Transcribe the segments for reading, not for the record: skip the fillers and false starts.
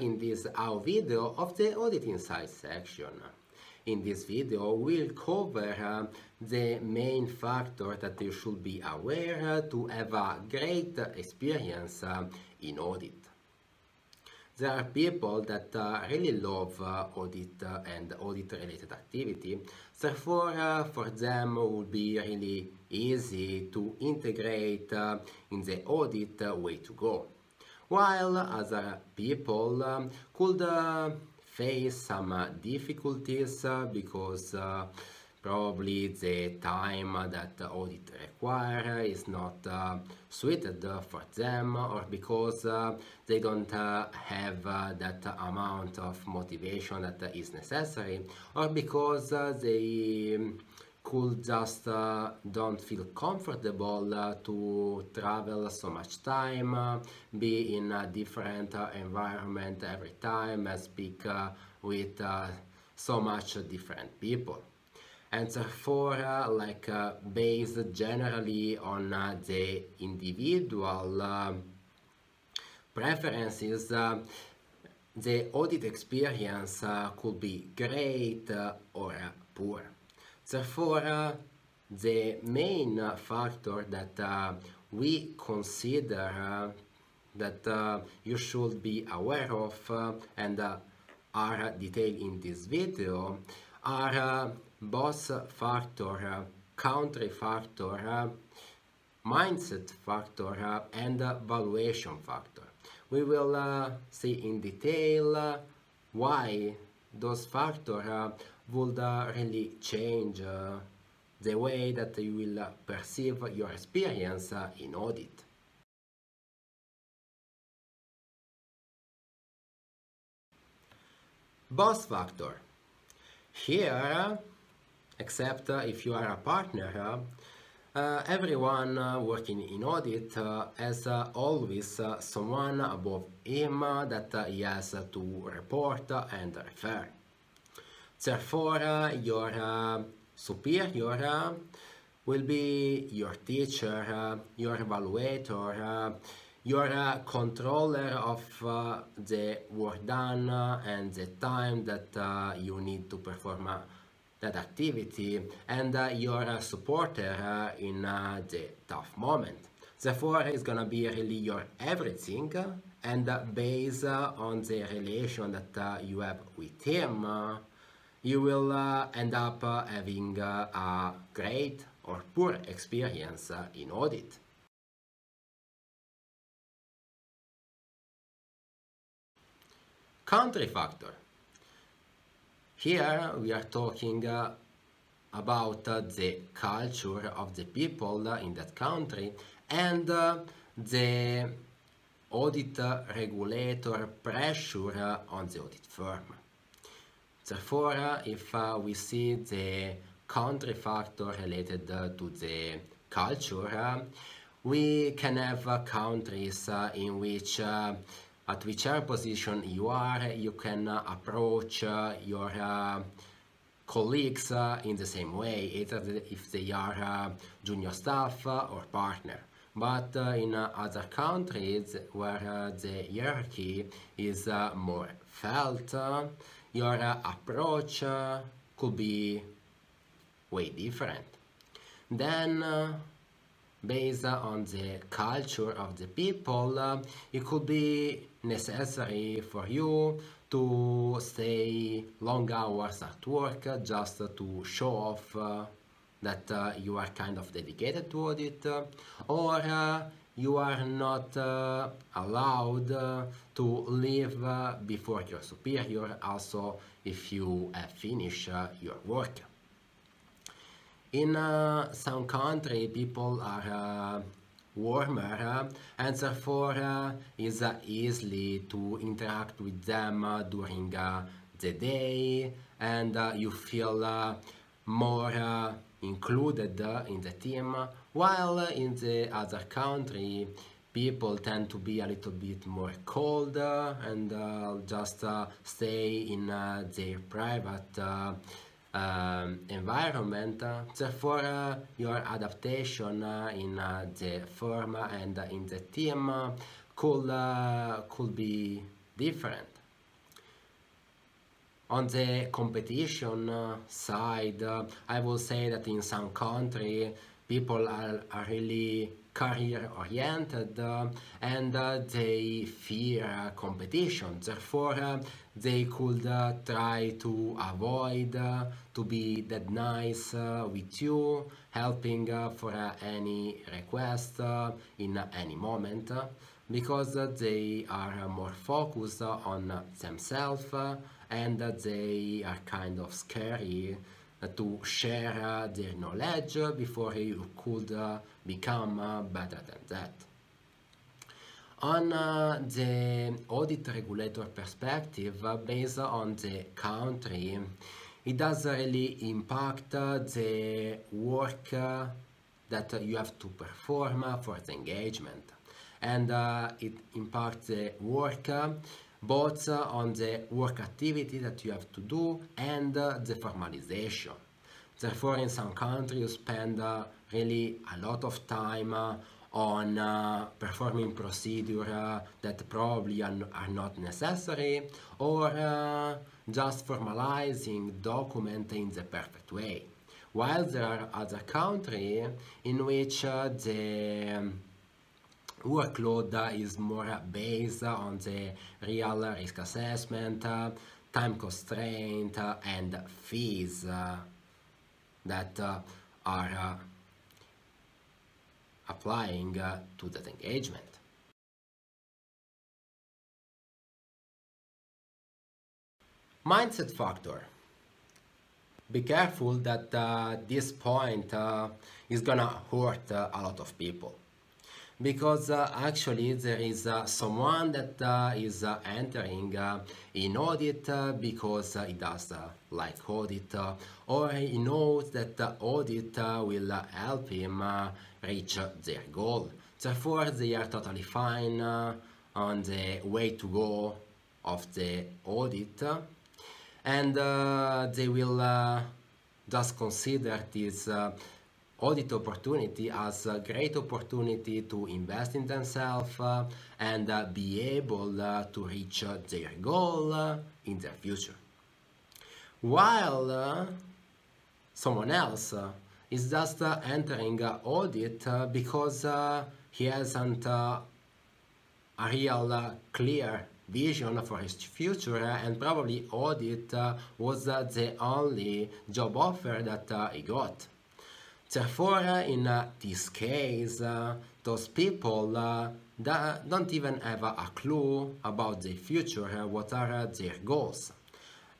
in this our video of the Audit Insights section. In this video, we'll cover the main factors that you should be aware to have a great experience in audit. There are people that really love audit and audit-related activity. Therefore, for them, it would be really easy to integrate in the audit way to go. While other people could face some difficulties because probably the time that audit requires is not suited for them, or because they don't have that amount of motivation that is necessary, or because they could just don't feel comfortable to travel so much time, be in a different environment every time, speak with so much different people. And therefore, based generally on the individual preferences, the audit experience could be great or poor. Therefore, the main factor that we consider that you should be aware of and are detailed in this video are boss factor, country factor, mindset factor, and valuation factor. We will see in detail why those factors would really change the way that you will perceive your experience in audit. Boss factor. Here, except if you are a partner, everyone working in audit has always someone above him that he has to report and refer. Therefore, your superior will be your teacher, your evaluator, your controller of the work done and the time that you need to perform that activity, and your supporter in the tough moment. Therefore, it's gonna be really your everything, and based on the relation that you have with him, you will end up having a great or poor experience in audit. Country factor. Here we are talking about the culture of the people in that country and the audit regulator pressure on the audit firm. Therefore, if we see the country factor related to the culture, we can have countries in which at whichever position you are, you can approach your colleagues in the same way, either if they are junior staff or partner. But in other countries where the hierarchy is more felt, your approach could be way different. Then, based on the culture of the people, it could be necessary for you to stay long hours at work just to show off that you are kind of dedicated to audit, or you are not allowed to leave before your superior, also if you have finished your work. In some country, people are warmer, and therefore it's easy to interact with them during the day, and you feel more included in the team, while in the other country, people tend to be a little bit more cold and just stay in their private environment. Therefore, your adaptation in the firm and in the team could be different. On the competition side, I will say that in some country people are really career oriented and they fear competition. Therefore they could try to avoid to be that nice with you, helping for any request in any moment, because they are more focused on themselves and they are kind of scary to share their knowledge before you could become better than that. On the audit regulator perspective, based on the country, it does really impact the work that you have to perform for the engagement, and it impacts the work both on the work activity that you have to do and the formalization. Therefore, in some countries you spend really a lot of time on performing procedures that probably are not necessary, or just formalizing documents in the perfect way. While there are other countries in which the workload is more based on the real risk assessment, time constraint, and fees that are applying to that engagement. Mindset factor. Be careful that this point is gonna hurt a lot of people, because actually there is someone that is entering in audit because he does like audit, or he knows that audit will help him reach their goal. Therefore they are totally fine on the way to go of the audit, and they will just consider this audit opportunity as a great opportunity to invest in themselves and be able to reach their goal in their future. While someone else is just entering audit because he hasn't a real clear vision for his future, and probably audit was the only job offer that he got. Therefore, in this case, those people don't even have a clue about their future, what are their goals.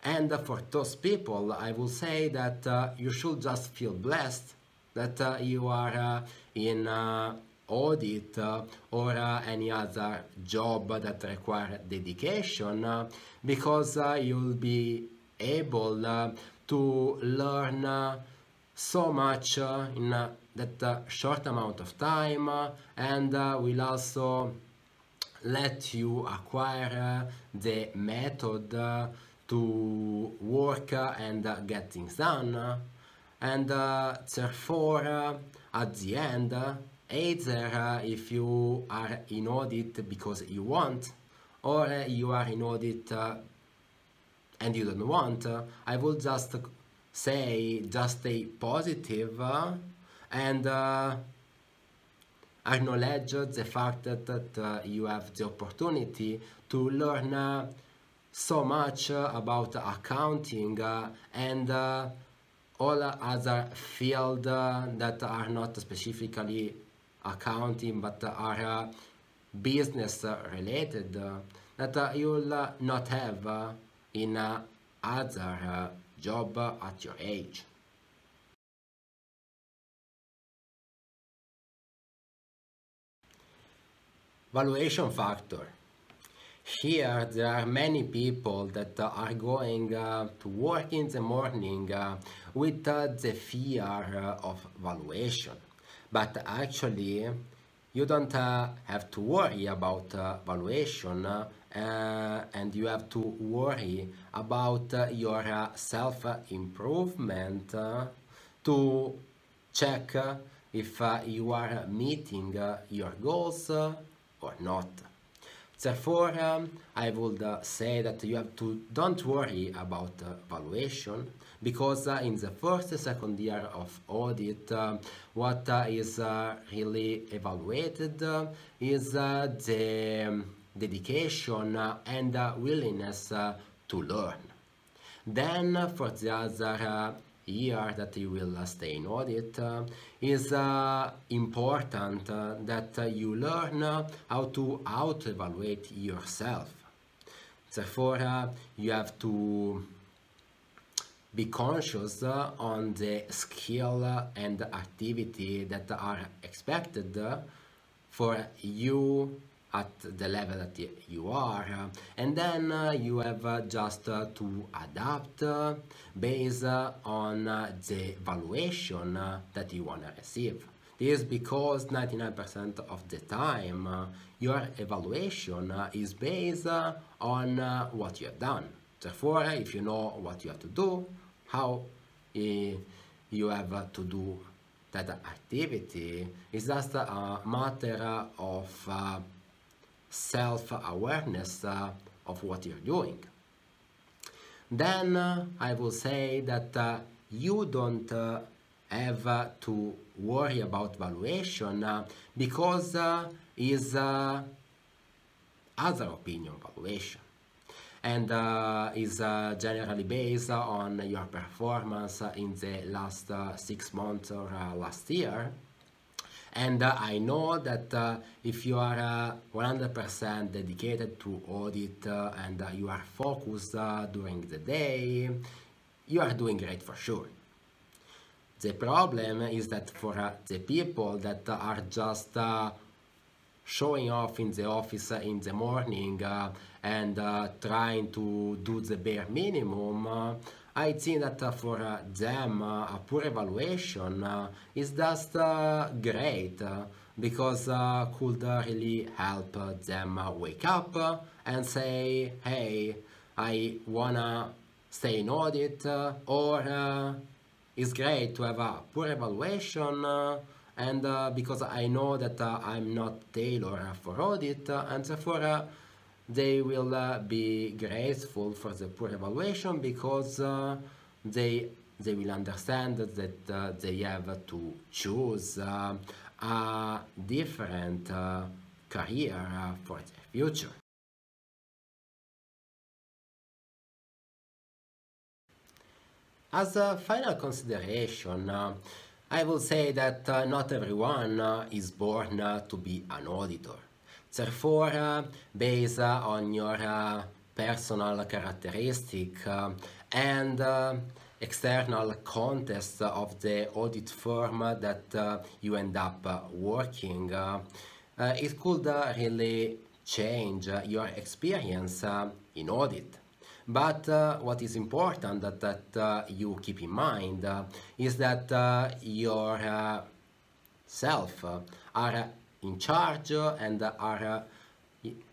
And for those people, I will say that you should just feel blessed that you are in audit or any other job that requires dedication, because you'll be able to learn so much in that short amount of time, and will also let you acquire the method to work and get things done, and therefore at the end, either if you are in audit because you want, or you are in audit and you don't want, I will just say just stay positive and acknowledge the fact that you have the opportunity to learn so much about accounting and all other fields that are not specifically accounting but are business related, that you'll not have in other job at your age. Valuation factor. Here there are many people that are going to work in the morning with the fear of valuation, but actually you don't have to worry about valuation, and you have to worry about your self-improvement to check if you are meeting your goals or not. Therefore, I would say that you have to don't worry about valuation, because in the first and second year of audit, what is really evaluated is the dedication and willingness to learn. Then for the other year that you will stay in audit, is important that you learn how to auto-evaluate yourself. Therefore, you have to be conscious on the skill and activity that are expected for you at the level that you are, and then you have just to adapt based on the valuation that you want to receive. This is because 99% of the time your evaluation is based on what you have done. Therefore, if you know what you have to do, how you have to do that activity, it's just a matter of self-awareness of what you're doing. Then I will say that you don't have to worry about valuation because is other opinion valuation, and is generally based on your performance in the last 6 months or last year. And I know that if you are 100% dedicated to audit and you are focused during the day, you are doing great for sure. The problem is that for the people that are just showing off in the office in the morning and trying to do the bare minimum, I think that for them a poor evaluation is just great, because could really help them wake up and say, hey, I wanna stay in audit, or it's great to have a poor evaluation and because I know that I'm not tailored for audit, and therefore they will be grateful for the poor evaluation, because they will understand that they have to choose a different career for the future. As a final consideration, I will say that not everyone is born to be an auditor. Therefore, based on your personal characteristic and external context of the audit firm that you end up working, it could really change your experience in audit. But what is important that you keep in mind is that your self are in charge and are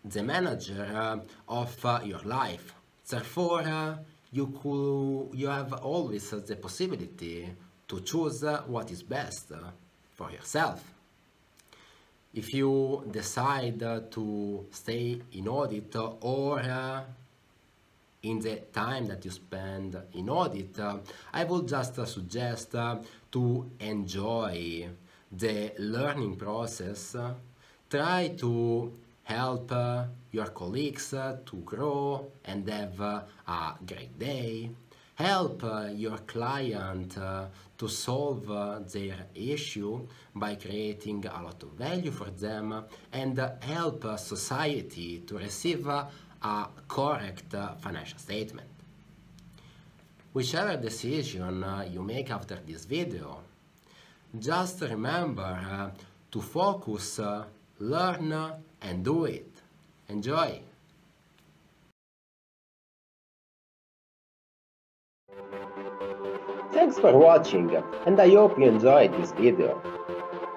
the manager of your life. Therefore, you have always the possibility to choose what is best for yourself. If you decide to stay in audit or in the time that you spend in audit, I would just suggest to enjoy the learning process. Try to help your colleagues to grow and have a great day. Help your client to solve their issue by creating a lot of value for them, and help society to receive a correct financial statement. Whichever decision you make after this video, just remember to focus, learn, and do it. Enjoy! Thanks for watching, and I hope you enjoyed this video.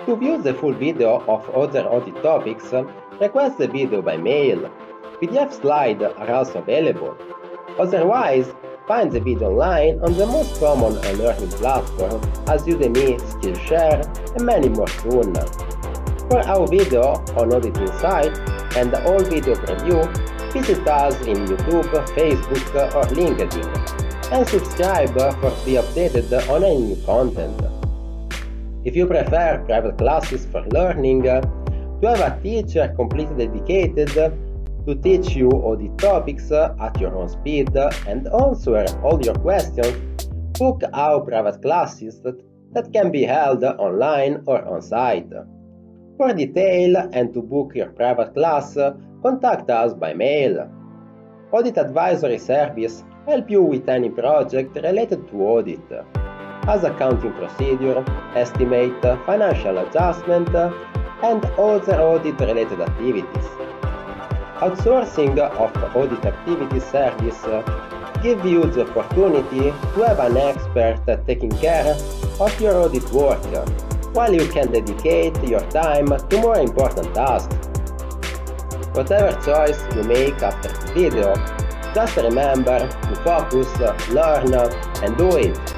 To view the full video of other audit topics, request the video by mail. PDF slides are also available. Otherwise, find the video online on the most common learning platforms as Udemy, Skillshare, and many more soon. For our video on Audit Insight, and all video from you, visit us in YouTube, Facebook or LinkedIn, and subscribe for to be updated on any new content. If you prefer private classes for learning, to have a teacher completely dedicated to teach you all the topics at your own speed and answer all your questions, book our private classes that can be held online or on-site. For detail and to book your private class, contact us by mail. Audit Advisory Service help you with any project related to audit, as accounting procedure, estimate, financial adjustment, and other audit-related activities. Outsourcing of audit activities service gives you the opportunity to have an expert taking care of your audit work, while you can dedicate your time to more important tasks. Whatever choice you make after the video, just remember to focus, learn, and do it.